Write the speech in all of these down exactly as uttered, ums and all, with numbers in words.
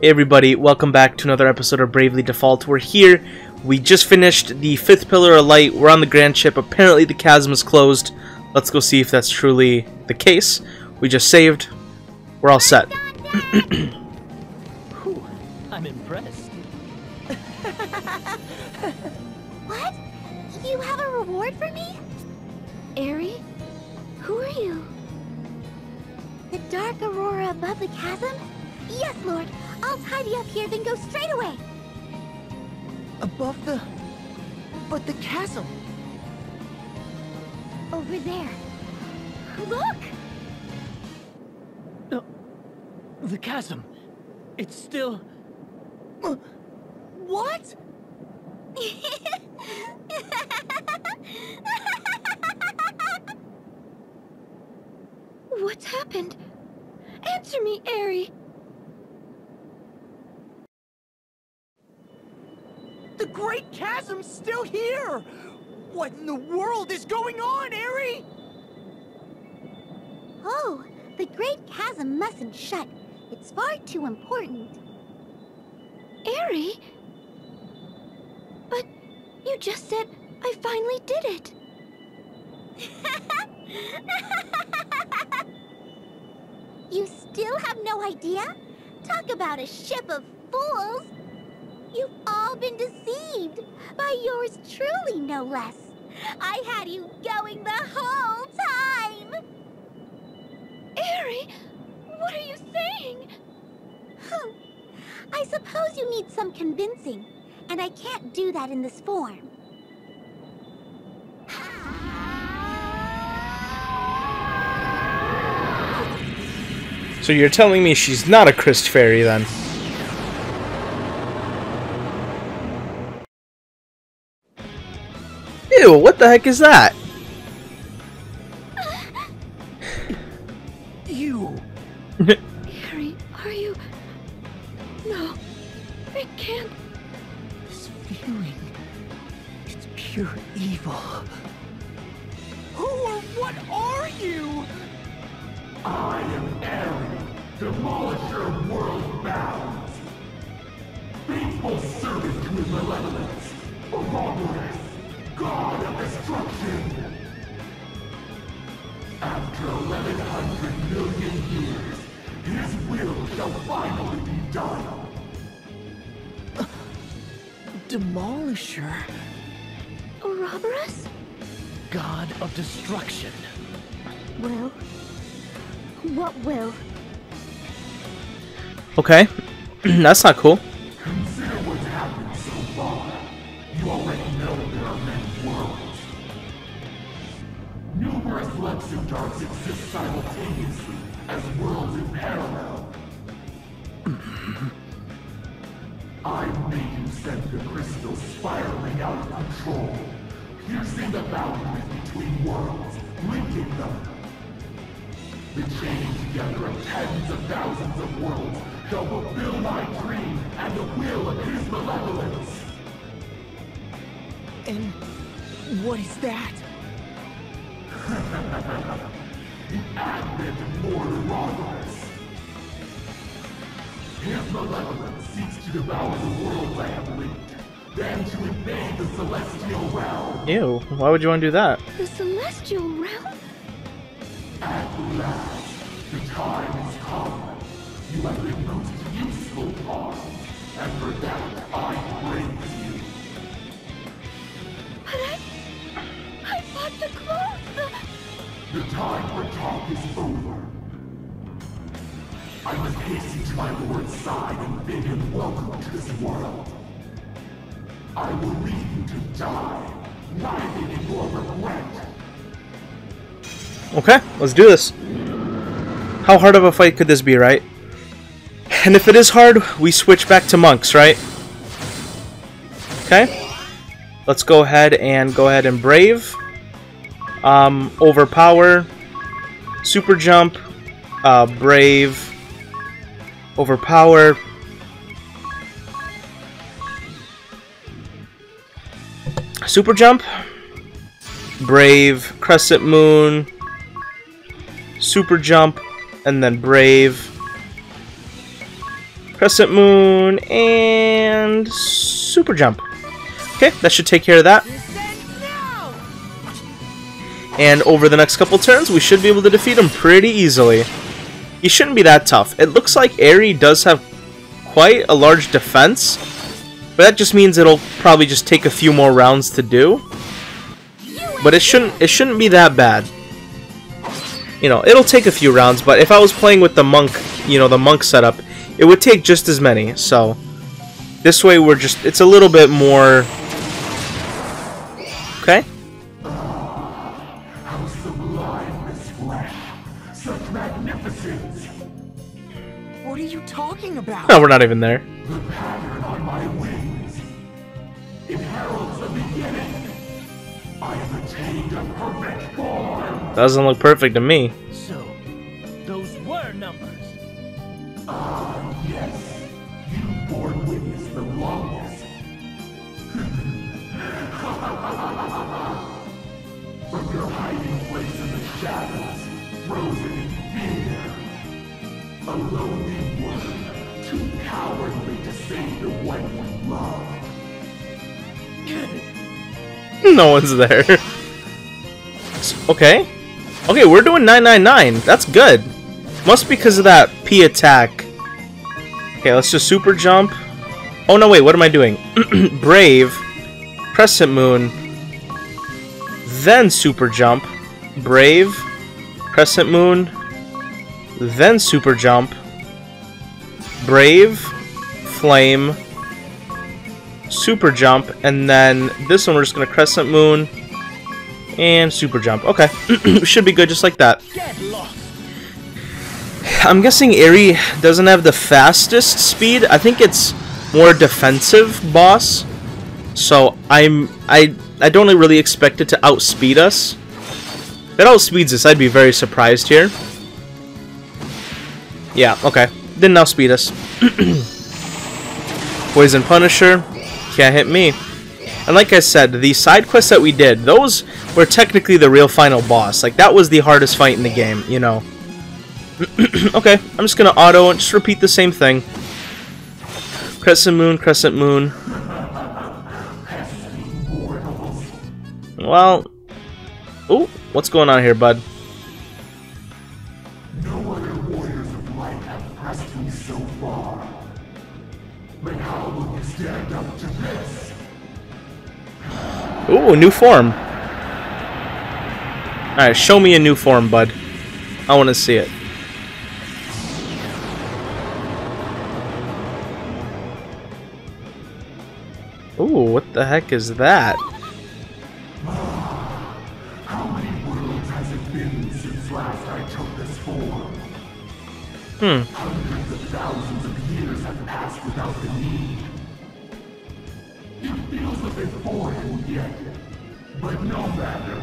Hey everybody, welcome back to another episode of Bravely Default. We're here, we just finished the fifth Pillar of Light, we're on the Grand Ship, apparently the chasm is closed. Let's go see if that's truly the case. We just saved, we're all set. Whew, I'm impressed. What? You have a reward for me? Airy? Who are you? The dark aurora above the chasm? Yes, Lord! I'll tidy up here, then go straight away! Above the... but the chasm... over there. Look! Uh, the chasm... it's still... Uh, what?! What's happened? Answer me, Airy! The Great Chasm's still here! What in the world is going on, Airy? Oh, the Great Chasm mustn't shut. It's far too important. Airy? But you just said I finally did it. You still have no idea? Talk about a ship of fools! You've all been deceived, by yours truly no less. I had you going the whole time! Airy, what are you saying? Huh. I suppose you need some convincing, and I can't do that in this form. So you're telling me she's not a Christ fairy then? Ew, what the heck is that? You. Airy, are you? No, I can't. This feeling, it's pure evil. Who or what are you? I am Airy, Demolisher World-bound. Faithful servant to his malevolence, Ouroboros. God of Destruction! After eleven hundred million years, his will shall finally be done! Uh, Demolisher? Ouroboros? God of Destruction. Will? What will? Okay. That's not cool. Consider what's happened so far. You already know there are many worlds. Numerous Lexu darts exist simultaneously as worlds in parallel. I made you send the crystals spiraling out of control, piercing the boundaries between worlds, linking them. The chain together of tens of thousands of worlds shall fulfill my dream and the will of his malevolence. And what is that? The advent of Ouroboros. His malevolence seeks to devour the world I have linked, then to invade the celestial realm. Ew, why would you want to do that? The celestial realm? At last, the time has come. You have been most useful part, and for that I praise you. But I... I fought the clothes! The time for talk is over. I must hasten to my lord's side and bid him welcome to this world. I will leave you to die, writhing in your regret. Okay, let's do this. How hard of a fight could this be, right? And if it is hard, we switch back to monks, right? Okay. Let's go ahead and go ahead and brave, um, overpower, super jump, uh, brave, overpower. Super jump, brave, crescent moon, super jump, and then brave, Crescent Moon, and Super Jump. Okay, that should take care of that. And over the next couple turns, we should be able to defeat him pretty easily. He shouldn't be that tough. It looks like Airy does have quite a large defense, but that just means it'll probably just take a few more rounds to do. But it shouldn't it shouldn't be that bad. You know, it'll take a few rounds, but if I was playing with the monk, you know, the monk setup, it would take just as many. So this way we're just it's a little bit more. Okay. What are you talking about? No, we're not even there. The pattern on my wings. It heralds a beginning. I have attained a perfect form. Doesn't look perfect to me. So, those were numbers. Ah, yes. You bore witness the longest. From your hiding place in the shadows, frozen in fear. A lonely one, too cowardly to save the one we love. No one's there. Okay. Okay, we're doing nine nine nine. That's good. Must be because of that P attack. Okay, let's just super jump. Oh, no, wait. What am I doing? Brave. Crescent Moon. Then super jump. Brave. Crescent Moon. Then super jump. Brave. Flame. Super jump, and then this one we're just gonna Crescent Moon and super jump. Okay, should be good just like that. I'm guessing Airy doesn't have the fastest speed. I think it's more defensive boss, so I'm I I don't really expect it to outspeed us. If it outspeeds us, I'd be very surprised here. Yeah, okay, didn't outspeed us. Poison Punisher. Can't hit me. And like I said, the side quests that we did, those were technically the real final boss. Like, that was the hardest fight in the game, you know. Okay, I'm just gonna auto and just repeat the same thing. Crescent Moon, Crescent Moon. Well, ooh, what's going on here, bud? No other warriors of light have pressed me so far. But how will you stand up to this? Ooh, new form. Alright, show me a new form, bud. I want to see it. Ooh, what the heck is that? How many worlds has it been since last I took this form? Hmm. Hundreds of thousands of years have passed without the need. It feels a bit foreign yet, but no matter.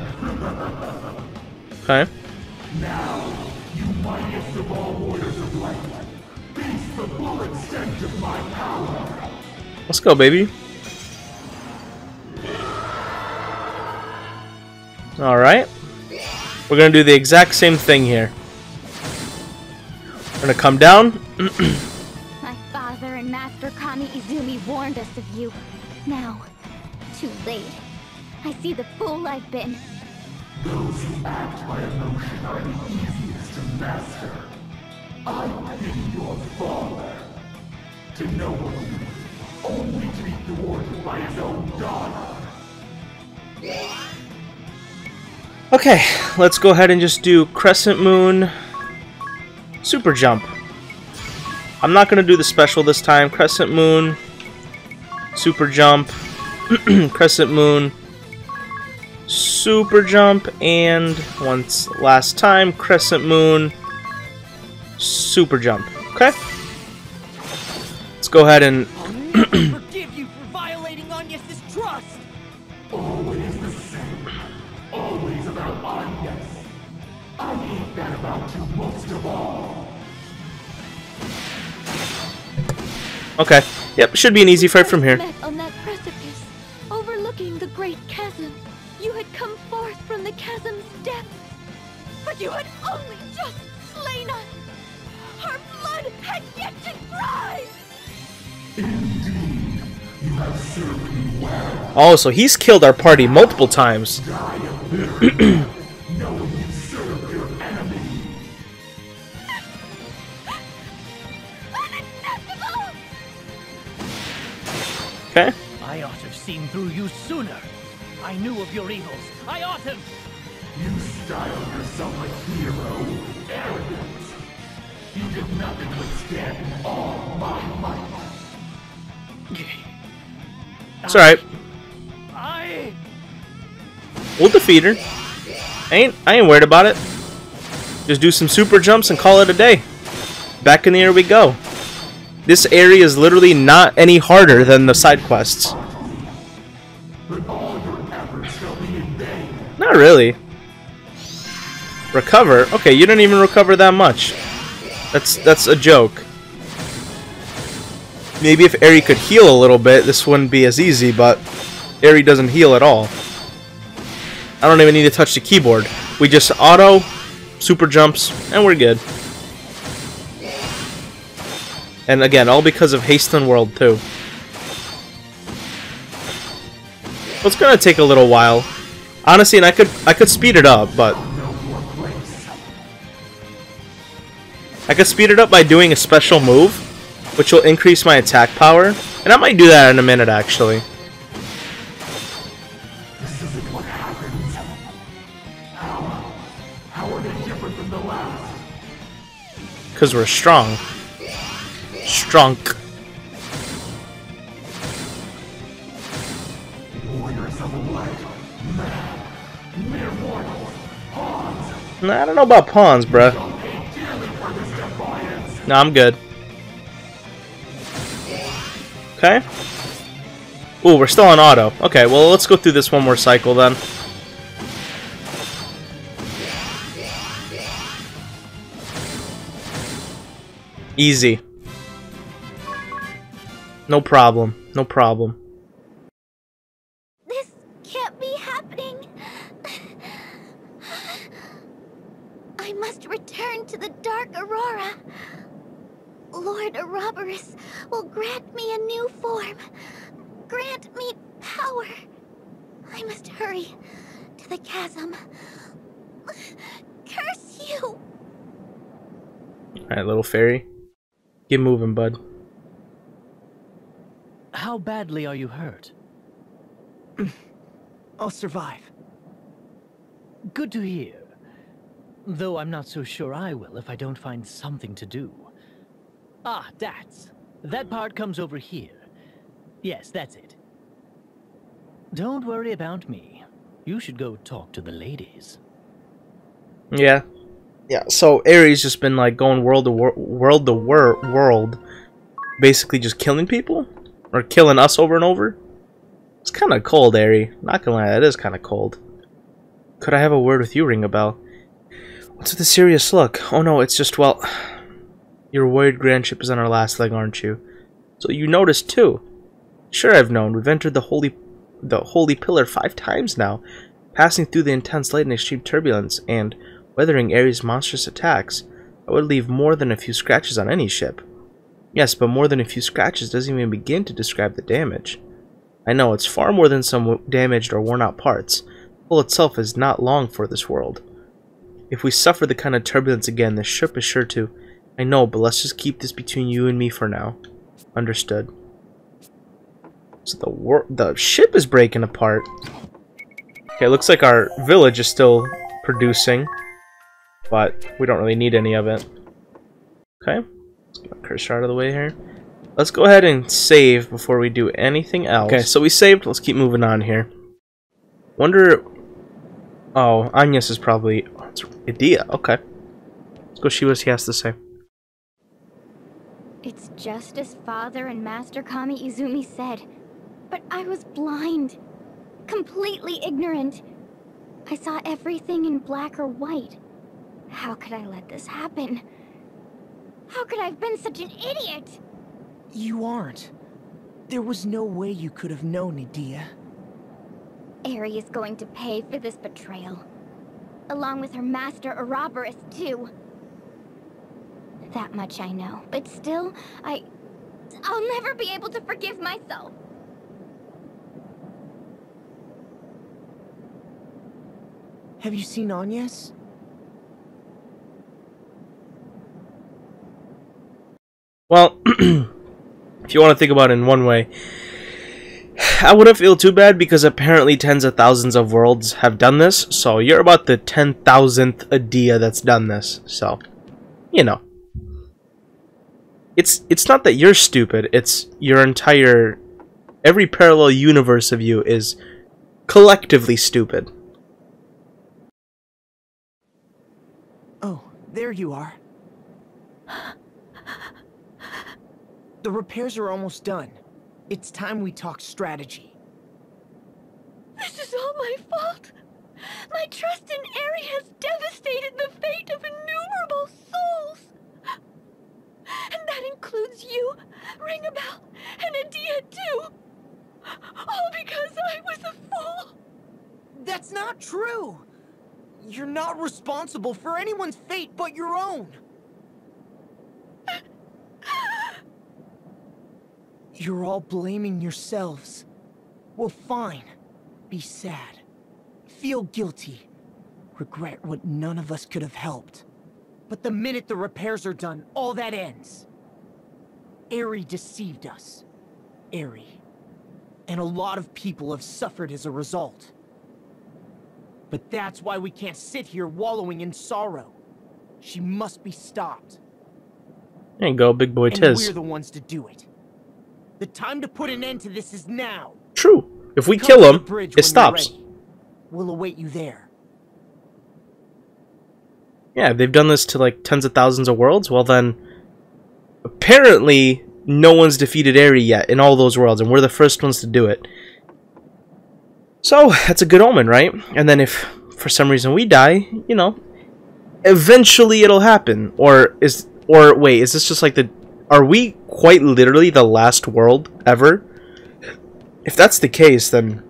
Okay. Now, you mightiest of all warriors of light, face the full extent of my power. Let's go, baby. All right. We're gonna do the exact same thing here. Gonna come down. My father and Master Kami Izumi warned us of you. Now, too late. I see the fool I've been. Those who act by emotion are the easiest to master. I pity your father. To know him, only to be thwarted by his own daughter. Okay, let's go ahead and just do Crescent Moon. Super jump. I'm not going to do the special this time. Crescent Moon. Super jump. Crescent Moon. Super jump. And once last time, Crescent Moon. Super jump. Okay. Let's go ahead and... forgive you for violating Agnes's trust. Always the same. Always about Agnes. I hate that about you most of all. Okay. Yep, should be an easy fight from here. On that precipice, overlooking the great chasm, you had come forth from the chasm's depth, but you had only just slain us. Our blood had yet to rise. Indeed, you have served me well. Oh, so he's killed our party multiple times. Knowing you served your enemy. Unacceptable! Okay. I ought to have seen through you sooner. I knew of your evils. I ought to. You style yourself a hero, arrogant. You did nothing but stand all my might. It's alright. I... We'll defeat her. I ain't, I ain't worried about it. Just do some super jumps and call it a day. Back in the air we go. This area is literally not any harder than the side quests. But all your efforts shall be in vain. Not really. Recover? Okay, you didn't even recover that much. That's that's a joke. Maybe if Airy could heal a little bit, this wouldn't be as easy, but Airy doesn't heal at all. I don't even need to touch the keyboard. We just auto, super jumps, and we're good. And again, all because of Hasten World, too. Well, it's gonna take a little while. Honestly, and I could I could speed it up, but... I could speed it up by doing a special move, which will increase my attack power, and I might do that in a minute, actually. This isn't what happens. How? How are they different from the last? Because we're strong. Strong. Warriors of the light. Man. Mere mortals. Pawns. Nah, I don't know about pawns, bruh. Nah, I'm good. Okay. Ooh, we're still on auto. Okay, well, let's go through this one more cycle then. Easy. No problem. No problem. This can't be happening. I must return to the Dark Aurora. Lord Ouroboros will grant me a new form. Grant me power. I must hurry to the chasm. Curse you! Alright, little fairy. Get moving, bud. How badly are you hurt? I'll survive. Good to hear. Though I'm not so sure I will if I don't find something to do. Ah, that's... That part comes over here. Yes, that's it. Don't worry about me. You should go talk to the ladies. Yeah. Yeah, so Ares just been like going world to wor world to wor world. Basically just killing people? Or killing us over and over? It's kind of cold, Ares. Not gonna lie, that is kind of cold. Could I have a word with you, Ringabel? What's with the serious look? Oh no, it's just, well... Your warrior grandship is on our last leg, aren't you? So you noticed too. Sure, I've known. We've entered the holy, the holy pillar five times now, passing through the intense light and extreme turbulence, and weathering Ares' monstrous attacks. I would leave more than a few scratches on any ship. Yes, but more than a few scratches doesn't even begin to describe the damage. I know it's far more than some damaged or worn-out parts. The hull itself is not long for this world. If we suffer the kind of turbulence again, the ship is sure to. I know, but let's just keep this between you and me for now. Understood. So the wor the ship is breaking apart. Okay, looks like our village is still producing, but we don't really need any of it. Okay, let's get my cursor out of the way here. Let's go ahead and save before we do anything else. Okay, so we saved. Let's keep moving on here. Wonder. Oh, Agnes is probably. Oh, it's Edea. Okay, let's go see what she has to say. It's just as Father and Master Kami Izumi said, but I was blind, completely ignorant. I saw everything in black or white. How could I let this happen? How could I have been such an idiot? You aren't. There was no way you could have known, Edea. Airy is going to pay for this betrayal, along with her master Ouroboros too. That much I know, but still, I I'll never be able to forgive myself. Have you seen Agnes? Well, if you want to think about it in one way, I wouldn't feel too bad because apparently tens of thousands of worlds have done this, so you're about the ten thousandth Edea that's done this, so, you know. It's it's not that you're stupid, it's your entire, every parallel universe of you is collectively stupid. Oh, there you are. The repairs are almost done. It's time we talk strategy. This is all my fault. My trust in Airy has devastated the fate of innumerable souls. And that includes you, Ringabel, and Edea too. All because I was a fool. That's not true. You're not responsible for anyone's fate but your own. You're all blaming yourselves. Well, fine. Be sad. Feel guilty. Regret what none of us could have helped. But the minute the repairs are done, all that ends. Airy deceived us. Airy. And a lot of people have suffered as a result. But that's why we can't sit here wallowing in sorrow. She must be stopped. There you go, big boy Tiz. And we're the ones to do it. The time to put an end to this is now. True. If we Come kill him, it stops. We'll await you there. Yeah, they've done this to like tens of thousands of worlds. Well then, apparently no one's defeated Airy yet in all those worlds, and we're the first ones to do it. So that's a good omen, right? And then if for some reason we die, you know, eventually it'll happen. Or is or wait, is this just like the? Are we quite literally the last world ever? If that's the case, then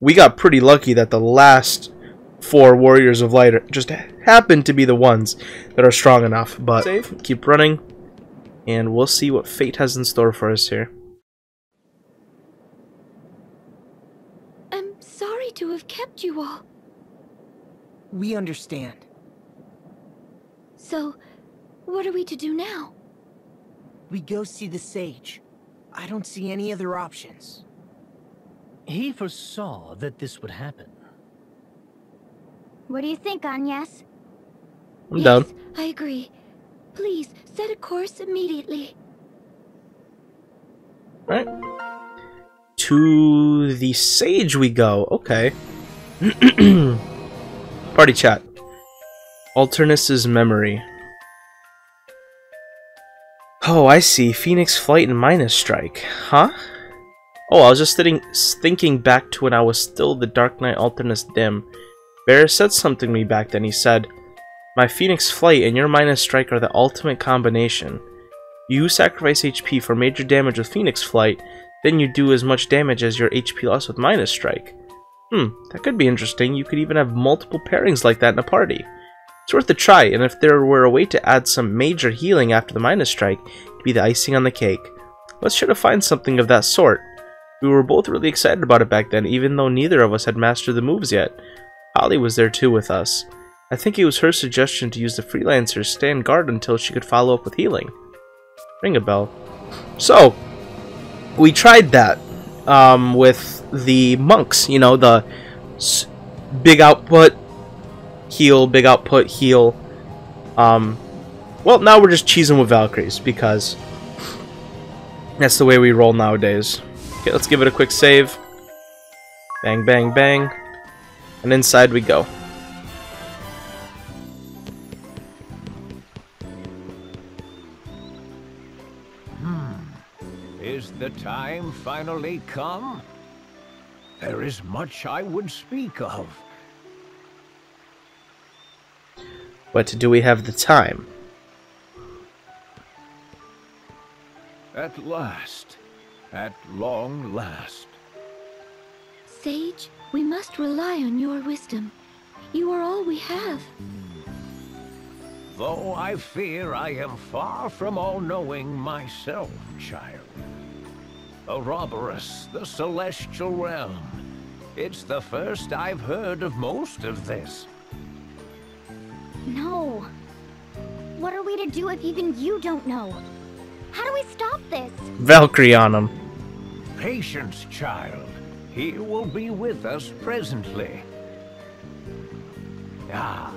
we got pretty lucky that the last four Warriors of Light just happened to be the ones that are strong enough. But Save. Keep running, and we'll see what fate has in store for us here. I'm sorry to have kept you all. We understand. So, what are we to do now? We go see the sage. I don't see any other options. He foresaw that this would happen. What do you think, Agnes? I'm yes, down. I agree. Please, set a course immediately. Right. To the sage we go. Okay. Party chat. Alternis' memory. Oh, I see. Phoenix Flight and Minus Strike. Huh? Oh, I was just sitting, thinking back to when I was still the Dark Knight Alternis Dim. Barras said something to me back then. He said, "My Phoenix Flight and your Minus Strike are the ultimate combination. You sacrifice H P for major damage with Phoenix Flight, then you do as much damage as your H P loss with Minus Strike." Hmm, that could be interesting. You could even have multiple pairings like that in a party. It's worth a try, and if there were a way to add some major healing after the Minus Strike, it'd be the icing on the cake. Let's try to find something of that sort. We were both really excited about it back then, even though neither of us had mastered the moves yet. Holly was there too with us. I think it was her suggestion to use the freelancer stand guard until she could follow up with healing. Ring a bell. So, we tried that um, with the monks, you know, the s big output, heal, big output, heal. Um, well, now we're just cheesing with Valkyries because that's the way we roll nowadays. Okay, let's give it a quick save. Bang, bang, bang. And inside we go. Hmm. Is the time finally come? There is much I would speak of. But do we have the time? At last. At long last. Sage, we must rely on your wisdom. You are all we have. Though I fear I am far from all-knowing myself, child. Ouroboros, the Celestial Realm. It's the first I've heard of most of this. No. What are we to do if even you don't know? How do we stop this? Valkyrie on him. Patience, child. He will be with us presently. Ah,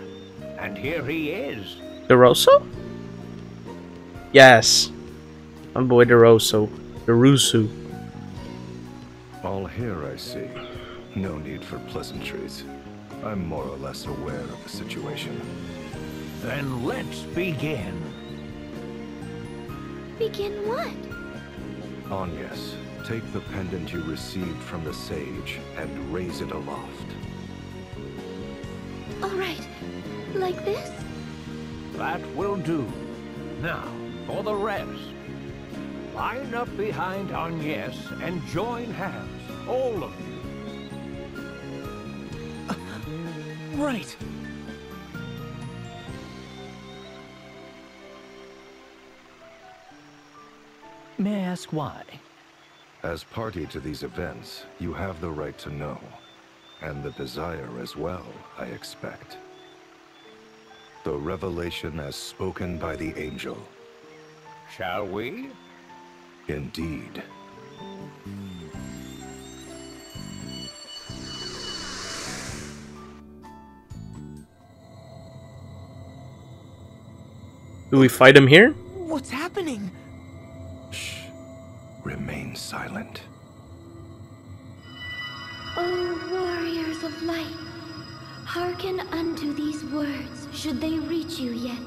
and here he is. DeRosso? Yes. My boy DeRosso. Darusu. All here, I see. No need for pleasantries. I'm more or less aware of the situation. Then let's begin. Begin what? Agnes, take the pendant you received from the sage and raise it aloft. All right. Like this? That will do. Now, for the rest. Line up behind Agnes and join hands, all of you. Uh, right. May I ask why? As party to these events, you have the right to know, and the desire as well, I expect. The revelation as spoken by the angel. Shall we? Indeed. Do we fight him here? What's happening? Shh. Remain silent. O warriors of light, hearken unto these words, should they reach you yet.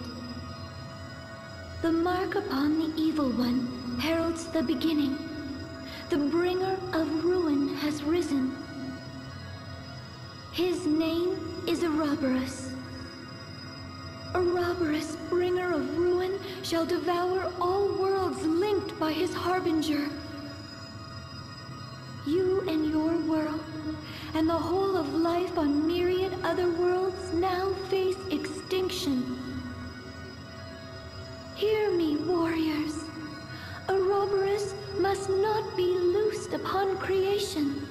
The mark upon the evil one heralds the beginning. The bringer of ruin has risen. His name is Ouroboros. Ouroboros, bringer of ruin, shall devour all worlds linked by his harbinger. You and your world, and the whole of life on myriad other worlds, now face extinction. Hear me, warriors. Ouroboros must not be loosed upon creation.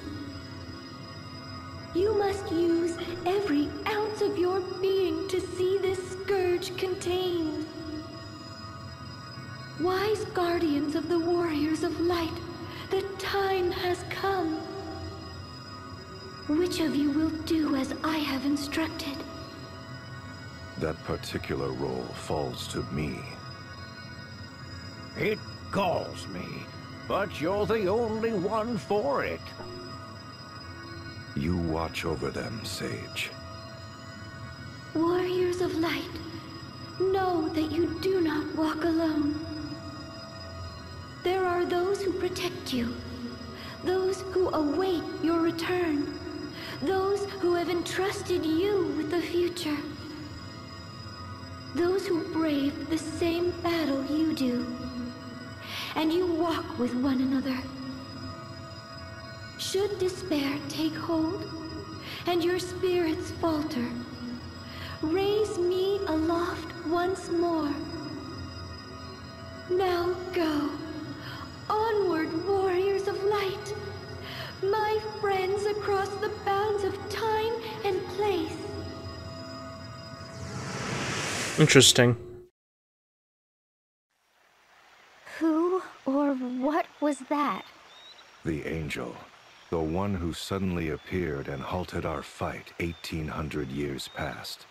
You must use every ounce of your being to see this scourge contained. Wise guardians of the warriors of light, the time has come. Which of you will do as I have instructed? That particular role falls to me. It calls me, but you're the only one for it. You watch over them, Sage. Warriors of light, know that you do not walk alone. There are those who protect you, those who await your return, those who have entrusted you with the future, those who brave the same battle you do. And you walk with one another. Should despair take hold, and your spirits falter, raise me aloft once more. Now go. Onward, warriors of light, my friends across the bounds of time and place. Interesting. What was that? The angel. The one who suddenly appeared and halted our fight eighteen hundred years past.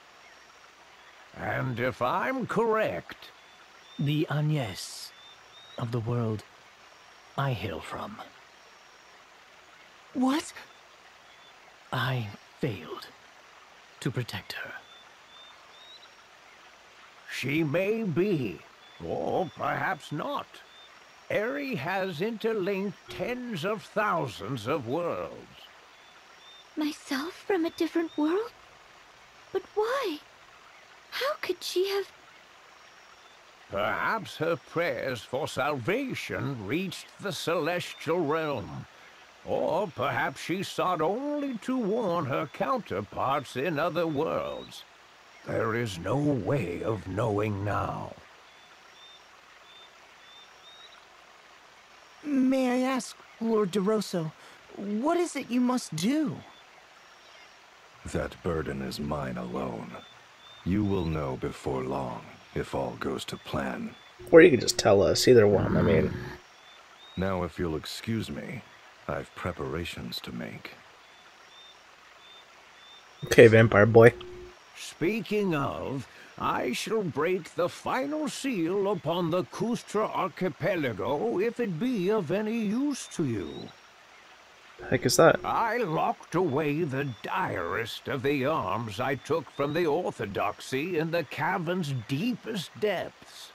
And if I'm correct... the Agnes of the world I hail from. What? I failed to protect her. She may be, or perhaps not. Airy has interlinked tens of thousands of worlds. Myself from a different world? But why? How could she have... Perhaps her prayers for salvation reached the celestial realm. Or perhaps she sought only to warn her counterparts in other worlds. There is no way of knowing now. May I ask, Lord DeRosso, what is it you must do? That burden is mine alone. You will know before long, if all goes to plan. Or you can just tell us, either one, I mean. Now if you'll excuse me, I've preparations to make. Okay, vampire boy. Speaking of, I shall break the final seal upon the Kustra Archipelago if it be of any use to you. The heck is that? I locked away the direst of the arms I took from the orthodoxy in the cavern's deepest depths.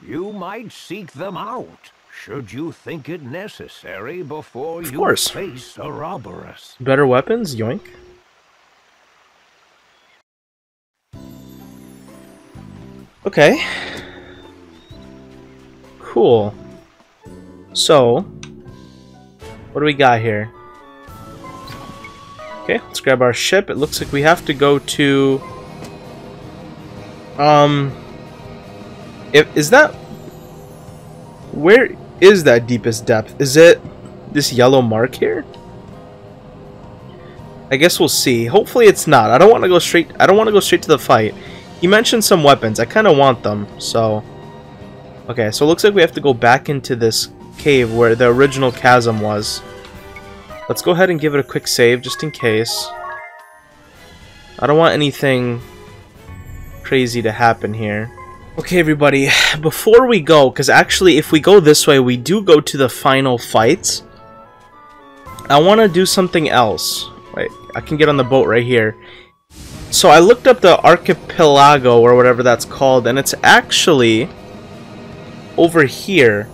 You might seek them out, should you think it necessary, before you face Ouroboros. Better weapons, yoink. Okay. Cool. So, what do we got here? Okay, let's grab our ship. It looks like we have to go to... Um... If, is that... Where is that deepest depth? Is it this yellow mark here? I guess we'll see. Hopefully it's not. I don't want to go straight... I don't want to go straight to the fight. You mentioned some weapons. I kind of want them, so... Okay, so it looks like we have to go back into this cave where the original chasm was. Let's go ahead and give it a quick save, just in case. I don't want anything crazy to happen here. Okay, everybody, before we go, because actually if we go this way, we do go to the final fights. I want to do something else. Wait, I can get on the boat right here. So I looked up the archipelago or whatever that's called, and it's actually over here.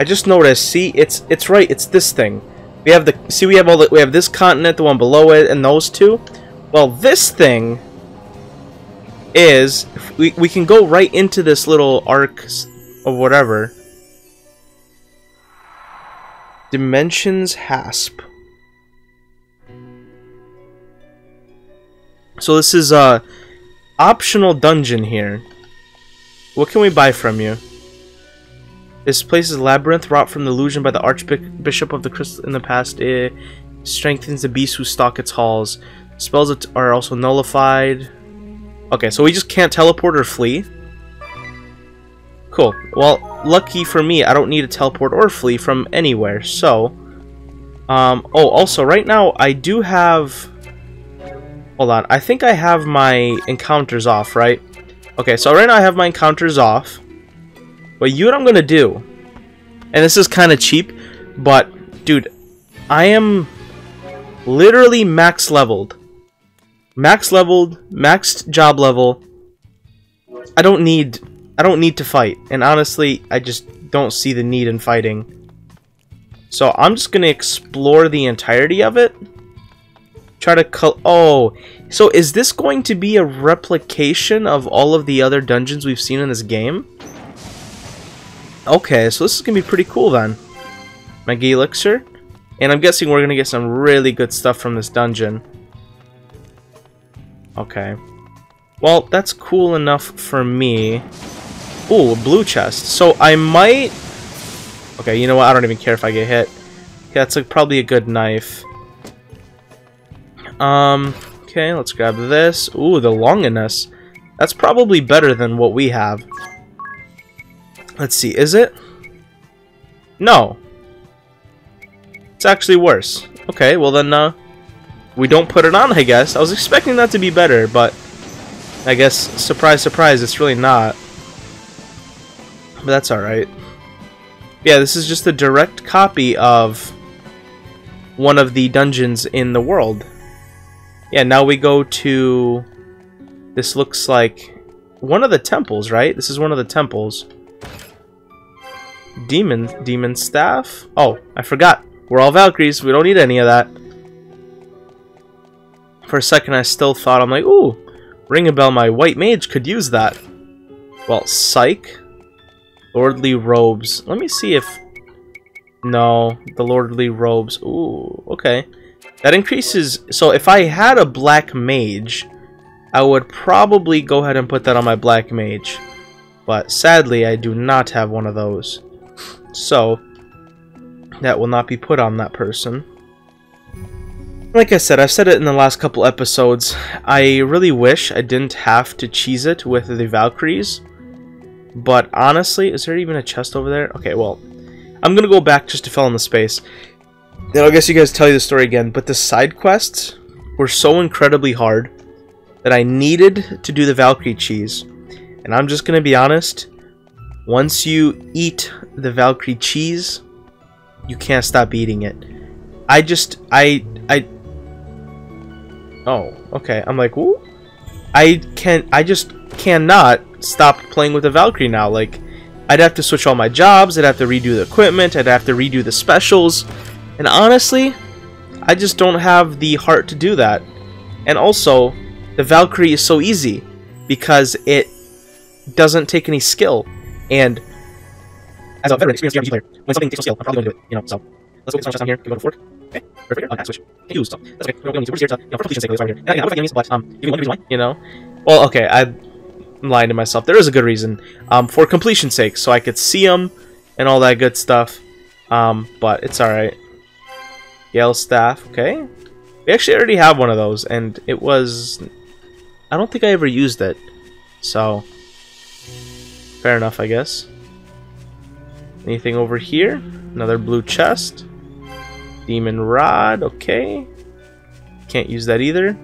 I just noticed. See, it's it's right. It's this thing. We have the see. We have all the. We have this continent, the one below it, and those two. Well, this thing is we we can go right into this little arc of whatever. Dimensions hasp. So this is a optional dungeon here. What can we buy from you? This place is a labyrinth wrought from the illusion by the Archbishop of the Crystal in the past. It strengthens the beasts who stalk its halls. Spells are also nullified. Okay, so we just can't teleport or flee. Cool. Well, lucky for me, I don't need to teleport or flee from anywhere. So, um, oh, also right now I do have. Hold on, I think I have my encounters off, right? Okay, so right now I have my encounters off. But you know what I'm gonna do? And this is kind of cheap, but dude, I am literally max leveled. Max leveled, maxed job level. I don't need I don't need to fight. And honestly, I just don't see the need in fighting. So I'm just gonna explore the entirety of it. Try to col- oh, so is this going to be a replication of all of the other dungeons we've seen in this game? Okay, so this is going to be pretty cool then. Megalixir. And I'm guessing we're going to get some really good stuff from this dungeon. Okay. Well, that's cool enough for me. Ooh, a blue chest. So I might... Okay, you know what? I don't even care if I get hit. Okay, that's like probably a good knife. Um, okay, let's grab this. Ooh, the Longinus. That's probably better than what we have. Let's see, is it? No. It's actually worse. Okay, well then, uh, we don't put it on, I guess. I was expecting that to be better, but I guess, surprise, surprise, it's really not. But that's alright. Yeah, this is just a direct copy of one of the dungeons in the world. Yeah, now we go to... This looks like one of the temples, right? This is one of the temples. Demon... Demon Staff? Oh, I forgot. We're all Valkyries. We don't need any of that. For a second, I still thought, I'm like, ooh, Ringabel, my white mage, could use that. Well, psych. Lordly Robes. Let me see if... No, the Lordly Robes. Ooh, okay. That increases... So if I had a black mage, I would probably go ahead and put that on my black mage. But sadly, I do not have one of those. So, that will not be put on that person. Like I said, I've said it in the last couple episodes, I really wish I didn't have to cheese it with the Valkyries. But honestly, is there even a chest over there? Okay, well, I'm going to go back just to fill in the space. Now, I guess you guys tell you the story again, but the side quests were so incredibly hard that I needed to do the Valkyrie cheese. And I'm just going to be honest, once you eat the Valkyrie cheese, you can't stop eating it. I just, I, I... Oh, okay. I'm like, ooh. I can't, I just cannot stop playing with the Valkyrie now. Like, I'd have to switch all my jobs, I'd have to redo the equipment, I'd have to redo the specials, and honestly, I just don't have the heart to do that. And also, the Valkyrie is so easy, because it doesn't take any skill, and as a veteran experienced G M G player, when something takes no skill, I'm probably going to do it, you know, so... Let's focus on just on here. Can we go to fork? Okay. Perfect. Okay, switch. Can't use. So that's okay. We don't need to. We're just here to, you know, for completion's sake, that's right here. And again, I would fight enemies, but um, give me one reason why. You know. Well, okay. I'm lying to myself. There is a good reason. Um, for completion's sake, so I could see them and all that good stuff. Um, but it's all right. Yale Staff. Okay. We actually already have one of those, and it was. I don't think I ever used it. So. Fair enough, I guess. Anything over here? Another blue chest. Demon Rod, okay. Can't use that either.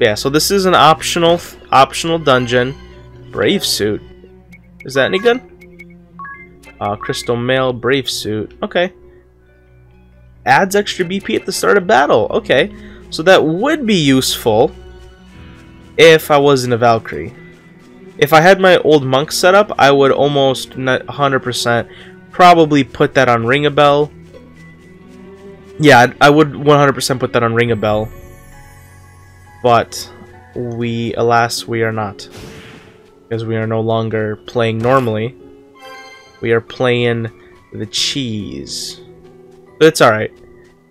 Yeah, so this is an optional optional dungeon. Brave Suit. Is that any good? Uh, Crystal Mail, Brave Suit. Okay. Adds extra B P at the start of battle. Okay. So that would be useful if I wasn't a Valkyrie. If I had my old monk set up, I would almost one hundred percent probably put that on Ringabel. Yeah, I would one hundred percent put that on Ringabel. But we, alas, we are not. Because we are no longer playing normally. We are playing the cheese. But it's alright.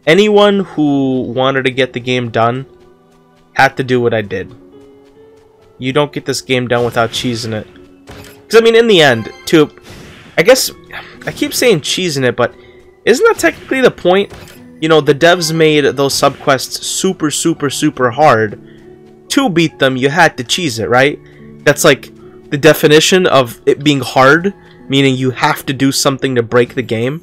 Anyone who wanted to get the game done had to do what I did. You don't get this game done without cheesing it. Because, I mean, in the end, too, I guess... I keep saying cheesing it, but isn't that technically the point? You know, the devs made those subquests super, super, super hard. To beat them, you had to cheese it, right? That's like the definition of it being hard, meaning you have to do something to break the game.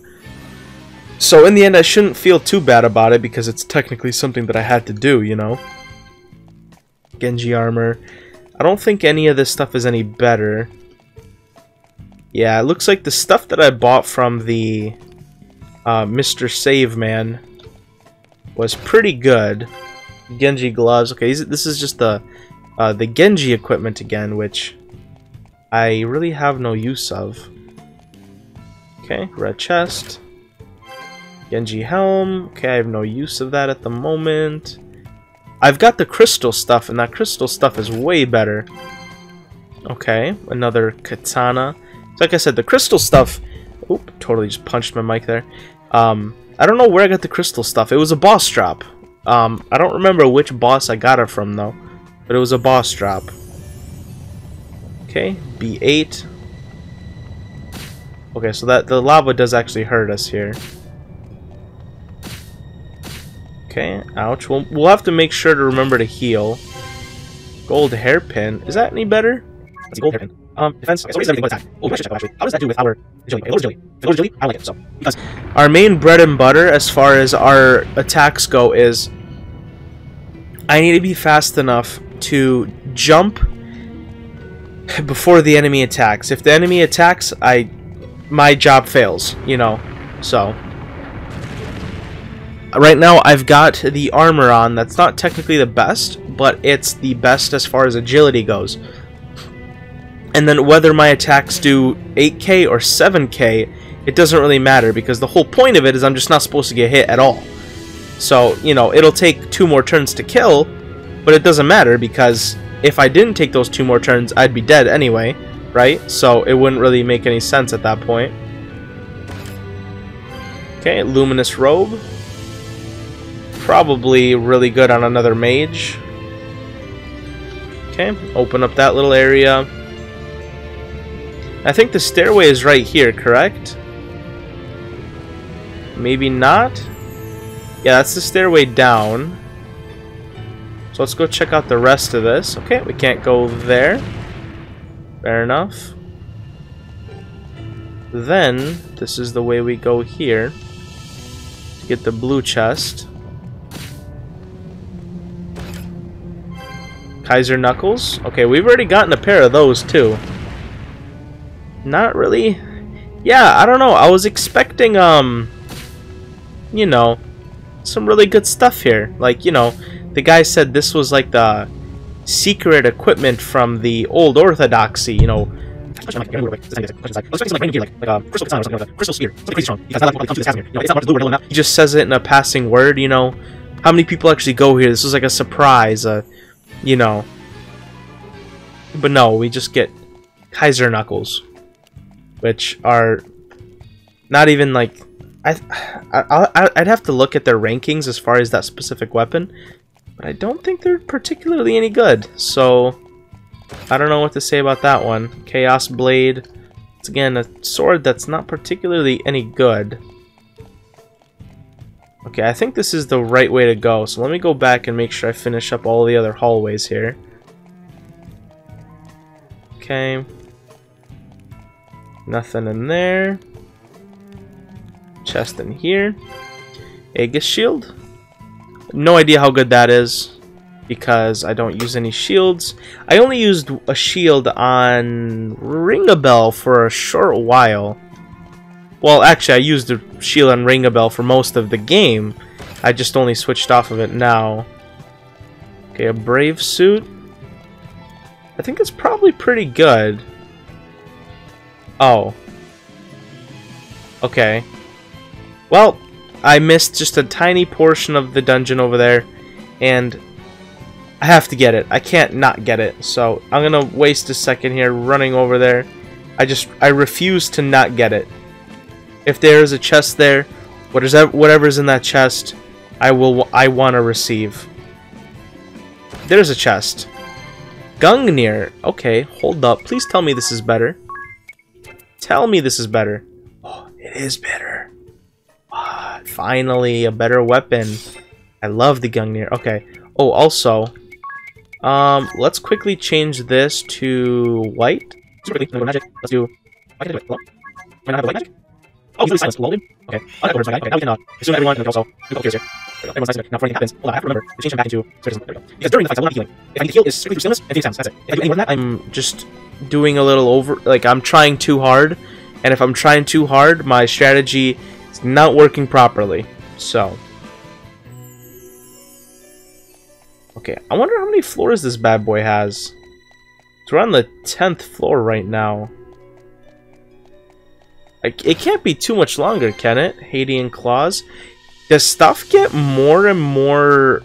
So in the end, I shouldn't feel too bad about it because it's technically something that I had to do, you know? Genji armor. I don't think any of this stuff is any better. Yeah, it looks like the stuff that I bought from the uh, Mister Save Man was pretty good. Genji gloves. Okay, this is just the uh, the Genji equipment again, which I really have no use of. Okay, red chest. Genji helm. Okay, I have no use of that at the moment. I've got the crystal stuff, and that crystal stuff is way better. Okay, another katana. Like I said, the crystal stuff... Oop, totally just punched my mic there. Um, I don't know where I got the crystal stuff. It was a boss drop. Um, I don't remember which boss I got it from, though. But it was a boss drop. Okay, B eight. Okay, so that the lava does actually hurt us here. Okay, ouch. We'll, we'll have to make sure to remember to heal. Gold Hairpin. Is that any better? That's a Gold Hairpin. Um, defense. Okay, so what is everything but attack? Oh, actually, actually, how does that do with our agility? Lord's agility. Lord's agility, I like it. So, because our main bread and butter, as far as our attacks go, is I need to be fast enough to jump before the enemy attacks. If the enemy attacks, I my job fails. You know, so right now I've got the armor on. That's not technically the best, but it's the best as far as agility goes. And then whether my attacks do eight K or seven K, it doesn't really matter because the whole point of it is I'm just not supposed to get hit at all. So, you know, it'll take two more turns to kill, but it doesn't matter because if I didn't take those two more turns, I'd be dead anyway, right? So it wouldn't really make any sense at that point. Okay, Luminous Robe. Probably really good on another mage. Okay, open up that little area. I think the stairway is right here, correct? Maybe not? Yeah, that's the stairway down. So let's go check out the rest of this. Okay, we can't go there. Fair enough. Then, this is the way we go here to get the blue chest. Kaiser Knuckles. Okay, we've already gotten a pair of those too. Not really. Yeah, I don't know. I was expecting, um, you know, some really good stuff here. Like, you know, the guy said this was like the secret equipment from the old orthodoxy, you know. Like, crystal spear. He just says it in a passing word, you know. How many people actually go here? This was like a surprise, uh, you know. But no, we just get Kaiser Knuckles, which are not even like I, I, I I'd have to look at their rankings as far as that specific weapon, but I don't think they're particularly any good. So I don't know what to say about that one. Chaos Blade. It's again a sword that's not particularly any good. Okay, I think this is the right way to go. So let me go back and make sure I finish up all the other hallways here. Okay. Nothing in there. Chest in here. Aegis shield. No idea how good that is, because I don't use any shields. I only used a shield on Ringabel for a short while. Well, actually, I used the shield on Ringabel for most of the game. I just only switched off of it now. Okay, a Brave Suit. I think it's probably pretty good. Oh. Okay. Well, I missed just a tiny portion of the dungeon over there, and I have to get it. I can't not get it. So I'm gonna waste a second here running over there. I just I refuse to not get it. If there is a chest there, whatever's in that chest, I will I want to receive. There's a chest. Gungnir. Okay, hold up. Please tell me this is better. Tell me this is better. Oh, it is better. Ah, finally, a better weapon. I love the Gungnir. Okay. Oh, also, um, let's quickly change this to white. Super quickly, no magic. Let's do. I can do it. Hello? Can I have a white magic? Oh, he's silenced. Loaded. Okay. I'll have to guy. Okay, now we can, uh, assume everyone can also. Look, here's here. Everyone's nice. Now, before anything happens, hold on, I have to remember to change him back into. There we go. Because during the fight, I will not be healing. If I need to heal, it's strictly through stillness and things times. That's it. If I do any more than that, I'm just doing a little over. Like, I'm trying too hard. And if I'm trying too hard, my strategy is not working properly. So. Okay, I wonder how many floors this bad boy has. So we're on the tenth floor right now. Like, it can't be too much longer, can it? Hadean Claws. Does stuff get more and more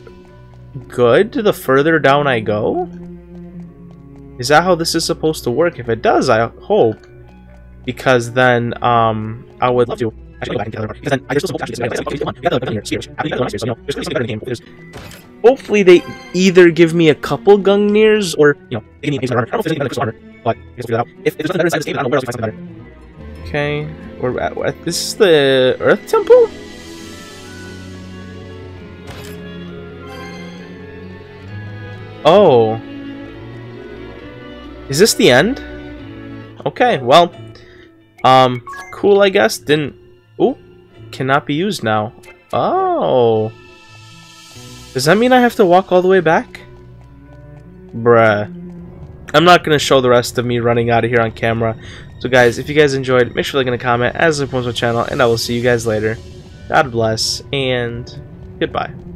good the further down I go? Is that how this is supposed to work? If it does, I hope. Because then, um, I would love to... Actually, go back and get because then I just supposed hopefully they either give me a couple Gungnirs or you know they give me a armor. I don't know if there's anything better armor, but I guess we'll figure that out. If there's nothing better inside this game, I don't know where else we find something better. Okay, we're at what? This is the Earth Temple. Oh, is this the end? Okay, well, um, cool. I guess didn't. Oh, cannot be used now. Oh. Does that mean I have to walk all the way back? Bruh. I'm not going to show the rest of me running out of here on camera. So guys, if you guys enjoyed, make sure to like and comment, as it supports my channel, and I will see you guys later. God bless, and goodbye.